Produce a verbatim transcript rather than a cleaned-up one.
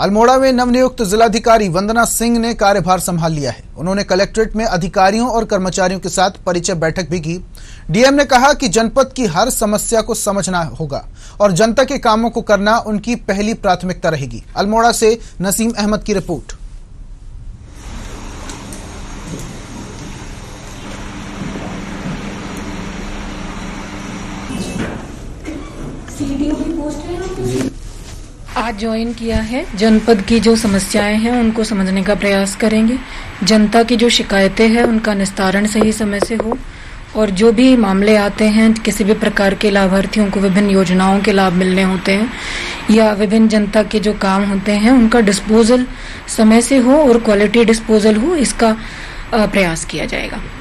अल्मोड़ा में नवनियुक्त जिलाधिकारी वंदना सिंह ने कार्यभार संभाल लिया है। उन्होंने कलेक्ट्रेट में अधिकारियों और कर्मचारियों के साथ परिचय बैठक भी की। डीएम ने कहा कि जनपद की हर समस्या को समझना होगा और जनता के कामों को करना उनकी पहली प्राथमिकता रहेगी। अल्मोड़ा से नसीम अहमद की रिपोर्ट। आज ज्वाइन किया है। जनपद की जो समस्याएं हैं उनको समझने का प्रयास करेंगे। जनता की जो शिकायतें हैं उनका निस्तारण सही समय से हो और जो भी मामले आते हैं, किसी भी प्रकार के लाभार्थियों को विभिन्न योजनाओं के लाभ मिलने होते हैं या विभिन्न जनता के जो काम होते हैं उनका डिस्पोजल समय से हो और क्वालिटी डिस्पोजल हो, इसका प्रयास किया जाएगा।